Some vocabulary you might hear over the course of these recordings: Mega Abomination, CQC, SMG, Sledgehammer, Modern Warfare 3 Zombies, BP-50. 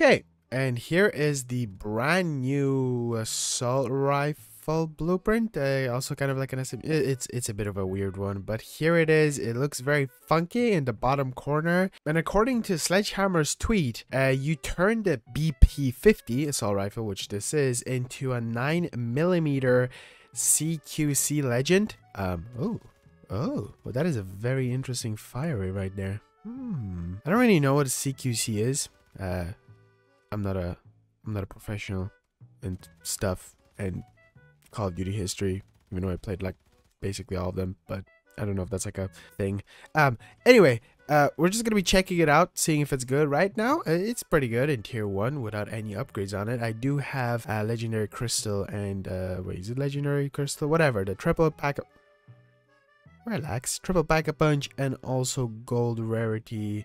Okay, and here is the brand new assault rifle blueprint. Also kind of like an SM, it's a bit of a weird one, but here it is. It looks very funky in the bottom corner. And according to Sledgehammer's tweet, you turn the BP-50 assault rifle, which this is, into a 9mm CQC Legend. Oh, well, that is a very interesting fire rate right there. I don't really know what a CQC is. I'm not a professional and stuff and Call of Duty history, even though I played like basically all of them, but I don't know if that's like a thing. Anyway, we're just gonna be checking it out, seeing if it's good. Right now it's pretty good in tier 1 without any upgrades on it. I do have a legendary crystal and wait, is it legendary crystal, whatever, the triple pack of relax, triple pack a punch, and also gold rarity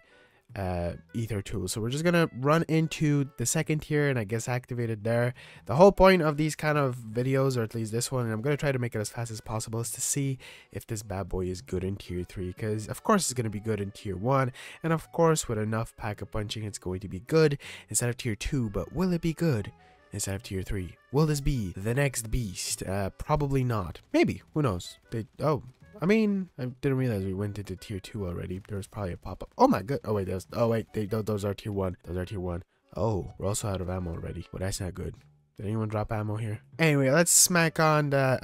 ether tool. So we're just gonna run into the second tier and I guess activate it there. The whole point of these kind of videos, or at least this one, and I'm gonna try to make it as fast as possible, is to see if this bad boy is good in tier 3, because of course it's gonna be good in tier 1, and of course with enough pack a punching it's going to be good instead of tier 2. But will it be good instead of tier 3? Will this be the next beast? Probably not. Maybe, who knows? I mean, I didn't realize we went into tier 2 already. There was probably a pop-up. Oh my god. Oh wait, those are tier 1. Those are tier 1. Oh, we're also out of ammo already. Well, that's not good. Did anyone drop ammo here? Anyway, let's smack on the...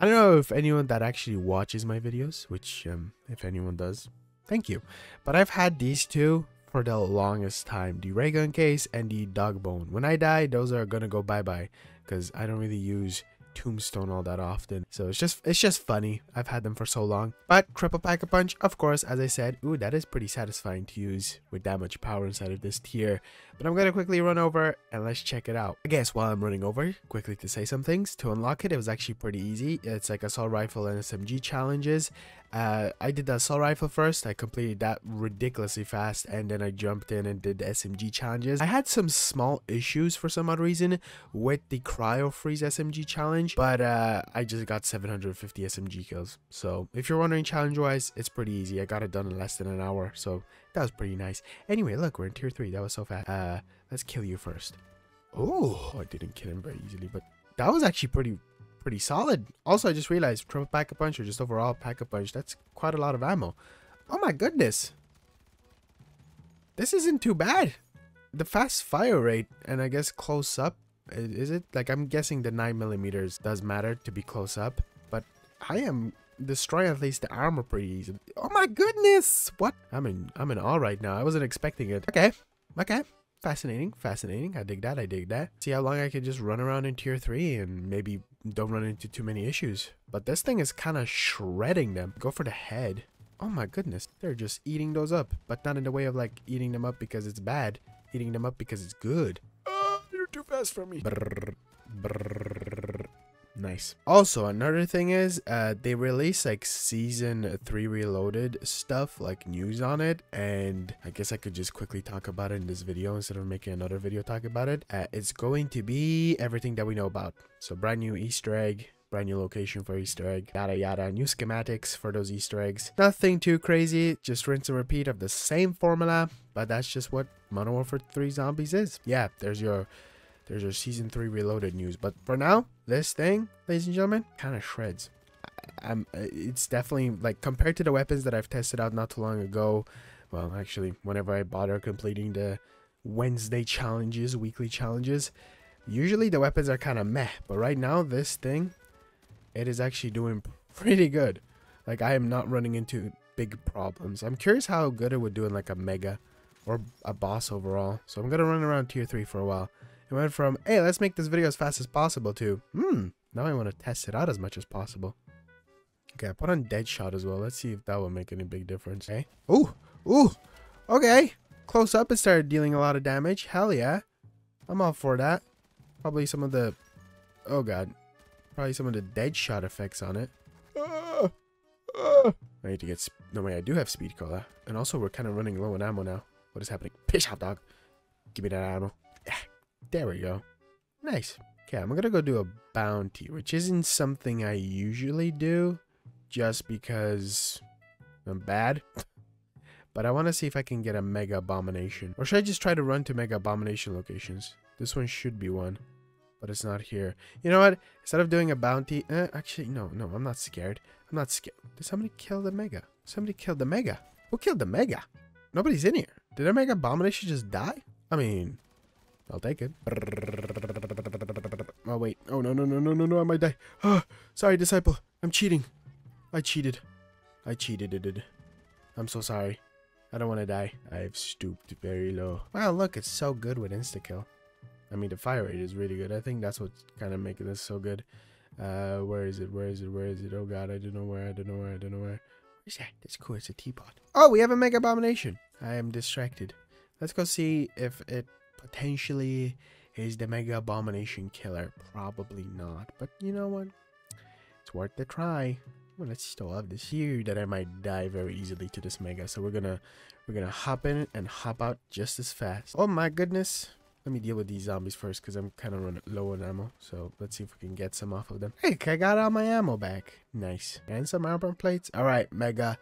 I don't know if anyone that actually watches my videos, which, if anyone does, thank you. But I've had these two for the longest time. The raygun case and the dog bone. When I die, those are gonna go bye-bye, because I don't really use tombstone all that often, so it's just funny. I've had them for so long. But triple pack a punch, of course, as I said. Ooh, that is pretty satisfying to use with that much power inside of this tier. But I'm gonna quickly run over and let's check it out. I guess while I'm running over quickly to say some things, to unlock it, it was actually pretty easy. It's like assault rifle and SMG challenges. I did the assault rifle first. I completed that ridiculously fast, and then I jumped in and did the SMG challenges. I had some small issues for some odd reason with the cryo freeze SMG challenge, but I just got 750 SMG kills. So if you're wondering challenge wise, it's pretty easy. I got it done in less than an hour, so that was pretty nice. Anyway, look, we're in tier 3. That was so fast. Let's kill you first. Oh, I didn't kill him very easily, but that was actually pretty solid. Also, I just realized triple pack a punch, or just overall pack a punch, that's quite a lot of ammo. Oh my goodness, this isn't too bad. The fast fire rate, and I guess close up, is it? Like, I'm guessing the 9mm does matter to be close up, but I am destroying at least the armor pretty easy. Oh my goodness, what? I'm in awe right now. I wasn't expecting it. Okay, fascinating. I dig that. See how long I can just run around in tier 3 and maybe don't run into too many issues. But this thing is kind of shredding them. Go for the head. Oh my goodness, they're just eating those up, but not in the way of like eating them up because it's bad, eating them up because it's good. Oh, you're too fast for me. Nice. Also, another thing is they release like season 3 reloaded stuff, like news on it, and I guess I could just quickly talk about it in this video instead of making another video talk about it. It's going to be everything that we know about. So brand new Easter egg, brand new location for Easter egg, yada yada, new schematics for those Easter eggs. Nothing too crazy, just rinse and repeat of the same formula, but that's just what Modern Warfare 3 Zombies is. Yeah, there's your season 3 reloaded news. But for now, this thing, ladies and gentlemen, kind of shreds. It's definitely, like, compared to the weapons that I've tested out not too long ago, well, actually, whenever I bother completing the Wednesday challenges, weekly challenges, usually the weapons are kind of meh. But right now, this thing, it is actually doing pretty good. Like, I am not running into big problems. I'm curious how good it would do in, like, a mega or a boss overall. So I'm going to run around tier 3 for a while. It went from, hey, let's make this video as fast as possible, to, now I want to test it out as much as possible. Okay, I put on Deadshot as well. Let's see if that will make any big difference. Hey, okay. Ooh, okay. Close up, it started dealing a lot of damage. Hell yeah. I'm all for that. Probably some of the, oh god. Probably some of the Deadshot effects on it. I need to get, no way, I do have speed cola. And also, we're kind of running low on ammo now. What is happening? Pish hot dog. Give me that ammo. There we go. Nice. Okay, I'm gonna go do a bounty, which isn't something I usually do just because I'm bad. But I want to see if I can get a Mega Abomination. Or should I just try to run to Mega Abomination locations? This one should be one. But it's not here. You know what? Instead of doing a bounty... actually, no. I'm not scared. I'm not scared. Did somebody kill the Mega? Somebody killed the Mega. Who killed the Mega? Nobody's in here. Did a Mega Abomination just die? I mean... I'll take it. Oh, wait. Oh, no. I might die. Oh, sorry, Disciple. I'm cheating. I cheated. I'm so sorry. I don't want to die. I've stooped very low. Wow, look, it's so good with insta-kill. I mean, the fire rate is really good. I think that's what's kind of making this so good. Where is it? Oh, God, I don't know where. Where's that? That's cool. It's a teapot. Oh, we have a Mega Abomination. I am distracted. Let's go see if it potentially is the Mega Abomination killer. Probably not, but you know what? It's worth the try. Well, let's still have this here that I might die very easily to this Mega. So we're gonna hop in and hop out just as fast. Oh my goodness. Let me deal with these zombies first because I'm kind of running low on ammo. So let's see if we can get some off of them. Hey, I got all my ammo back. Nice. And some armor plates. All right, Mega.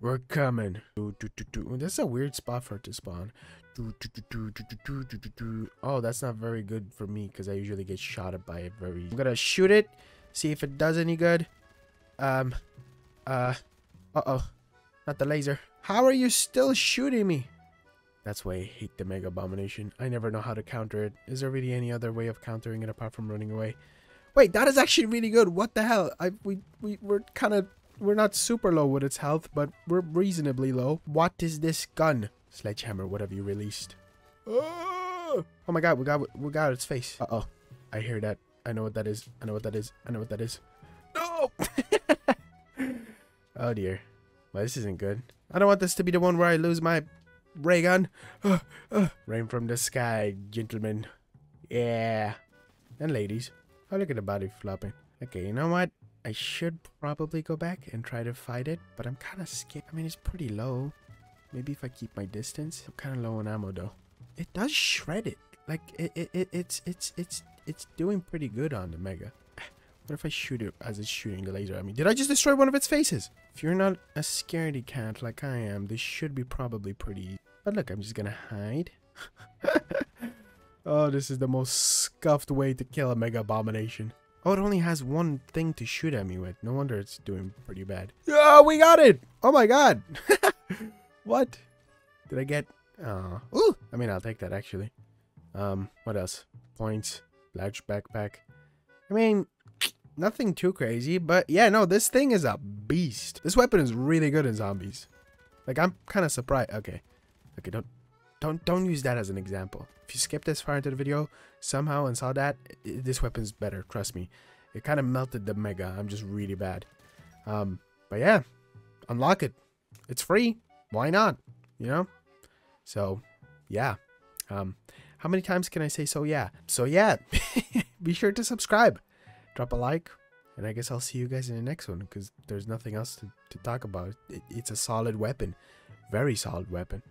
We're coming. That's a weird spot for it to spawn. Oh, that's not very good for me because I usually get shot at by it very easily. I'm gonna shoot it. See if it does any good. Uh-oh. Not the laser. How are you still shooting me? That's why I hate the Mega Abomination. I never know how to counter it. Is there really any other way of countering it apart from running away? Wait, that is actually really good. What the hell? We're not super low with its health, but we're reasonably low. What is this gun? Sledgehammer, what have you released? Oh my God, we got its face. Uh-oh. I hear that. I know what that is. No! Oh dear. Well, this isn't good. I don't want this to be the one where I lose my ray gun. Rain from the sky, gentlemen. Yeah. And ladies. Oh, look at the body flopping. Okay, you know what? I should probably go back and try to fight it, but I'm kind of scared. I mean, it's pretty low. Maybe if I keep my distance. I'm kind of low on ammo, though. It does shred it. Like, it's doing pretty good on the Mega. What if I shoot it as it's shooting the laser at me? Did I just destroy one of its faces? If you're not a scaredy cat like I am, this should be probably pretty easy. But look, I'm just gonna hide. Oh, this is the most scuffed way to kill a Mega Abomination. Oh, it only has one thing to shoot at me with. No wonder it's doing pretty bad. Oh, we got it! Oh my God! What? Did I get... Oh. Ooh! I mean, I'll take that, actually. What else? Points. Large backpack. I mean... Nothing too crazy, but yeah, no, this thing is a beast. This weapon is really good in zombies. Like, I'm kind of surprised. Okay, don't use that as an example. If you skipped this far into the video somehow and saw that, this weapon's better, trust me. It kind of melted the Mega. I'm just really bad. But yeah, unlock it. It's free. Why not? You know? So, yeah. How many times can I say so yeah? So yeah, be sure to subscribe. Drop a like, and I guess I'll see you guys in the next one, because there's nothing else to talk about. It's a solid weapon. Very solid weapon.